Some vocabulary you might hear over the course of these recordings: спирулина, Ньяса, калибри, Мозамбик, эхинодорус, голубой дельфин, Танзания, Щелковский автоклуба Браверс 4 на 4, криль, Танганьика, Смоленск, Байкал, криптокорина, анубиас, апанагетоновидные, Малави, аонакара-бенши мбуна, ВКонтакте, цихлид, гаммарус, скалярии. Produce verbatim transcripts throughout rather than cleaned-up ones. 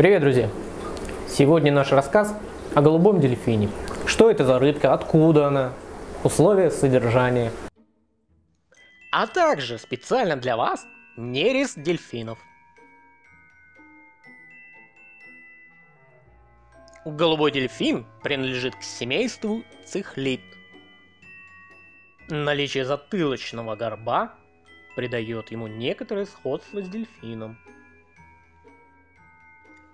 Привет, друзья! Сегодня наш рассказ о голубом дельфине. Что это за рыбка, откуда она, условия содержания. А также специально для вас нерест дельфинов. Голубой дельфин принадлежит к семейству цихлид. Наличие затылочного горба придает ему некоторое сходство с дельфином.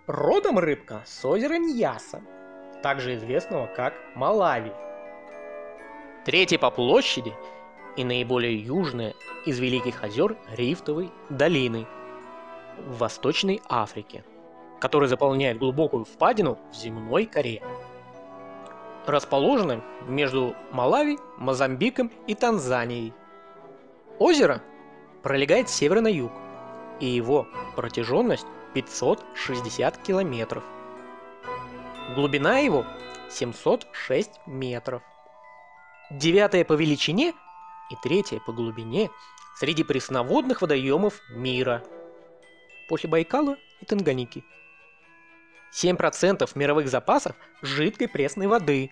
Родом рыбка с озера Ньяса, также известного как Малави. Третье по площади и наиболее южное из великих озер Рифтовой долины в Восточной Африке, который заполняет глубокую впадину в земной коре. Расположено между Малави, Мозамбиком и Танзанией. Озеро пролегает с севера на юг, и его протяженность пятьсот шестьдесят километров. Глубина его семьсот шесть метров. Девятое по величине и третье по глубине среди пресноводных водоемов мира, после Байкала и Танганьики. семь процентов мировых запасов жидкой пресной воды.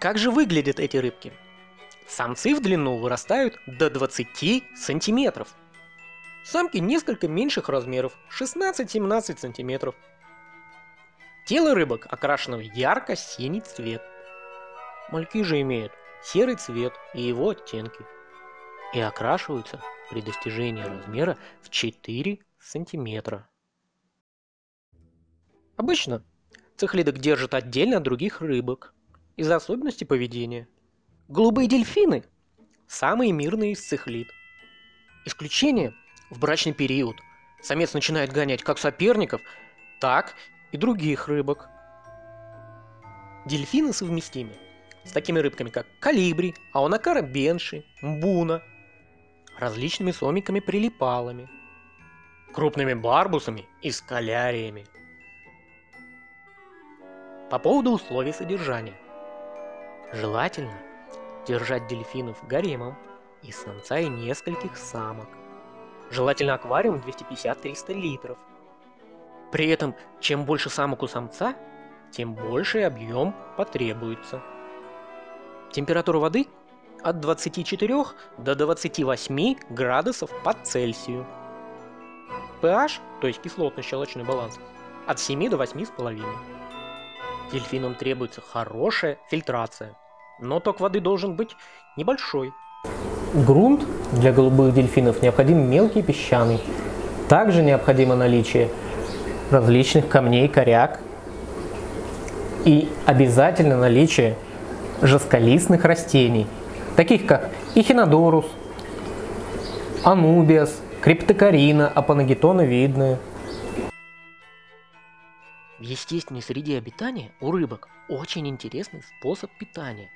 Как же выглядят эти рыбки? Самцы в длину вырастают до двадцати сантиметров. Самки несколько меньших размеров, шестнадцать-семнадцать сантиметров. Тело рыбок окрашено в ярко-синий цвет. Мальки же имеют серый цвет и его оттенки и окрашиваются при достижении размера в четыре сантиметра. Обычно цихлидок держат отдельно от других рыбок из-за особенностей поведения. Голубые дельфины – самые мирные из цихлид. Исключение в брачный период. Самец начинает гонять как соперников, так и других рыбок. Дельфины совместимы с такими рыбками, как калибри, аонакара-бенши, мбуна, различными сомиками-прилипалами, крупными барбусами и скаляриями. По поводу условий содержания. Желательно держать дельфинов гаремом из самца и нескольких самок. Желательно аквариум двести пятьдесят — триста литров. При этом, чем больше самок у самца, тем больший объем потребуется. Температура воды от двадцати четырёх до двадцати восьми градусов по Цельсию. pH, то есть кислотно-щелочной баланс, от семи до восьми с половиной. Дельфинам требуется хорошая фильтрация, но ток воды должен быть небольшой. Грунт для голубых дельфинов необходим мелкий песчаный. Также необходимо наличие различных камней, коряк и обязательно наличие жестколистных растений, таких как эхинодорус, анубиас, криптокорина, апанагетоновидные. В естественной среде обитания у рыбок очень интересный способ питания.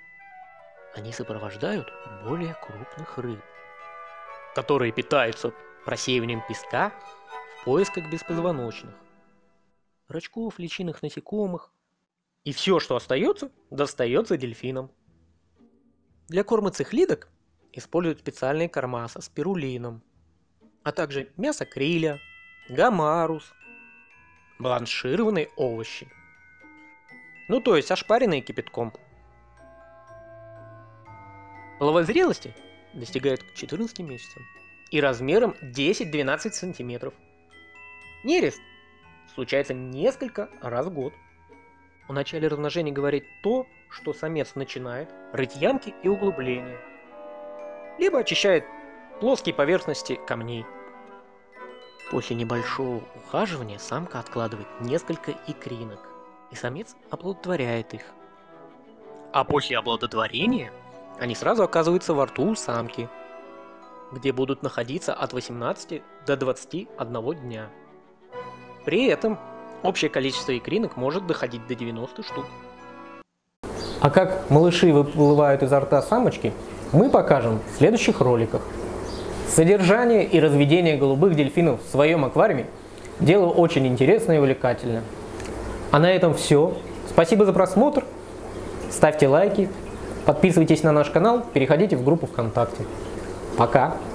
Они сопровождают более крупных рыб, которые питаются просеиванием песка в поисках беспозвоночных, рачков, личинных насекомых. И все, что остается, достается дельфинам. Для корма цихлидок используют специальные корма со спирулином, а также мясо криля, гаммарус, бланшированные овощи. Ну то есть ошпаренные кипятком. Половой зрелости достигает к четырнадцати месяцам и размером десять-двенадцать сантиметров. Нерест случается несколько раз в год. О начале размножения говорит то, что самец начинает рыть ямки и углубления, либо очищает плоские поверхности камней. После небольшого ухаживания самка откладывает несколько икринок, и самец оплодотворяет их. А после оплодотворения они сразу оказываются во рту у самки, где будут находиться от восемнадцати до двадцати одного дня. При этом общее количество икринок может доходить до девяноста штук. А как малыши выплывают изо рта самочки, мы покажем в следующих роликах. Содержание и разведение голубых дельфинов в своем аквариуме – дело очень интересное и увлекательное. А на этом все. Спасибо за просмотр. Ставьте лайки, подписывайтесь на наш канал, переходите в группу ВКонтакте. Пока!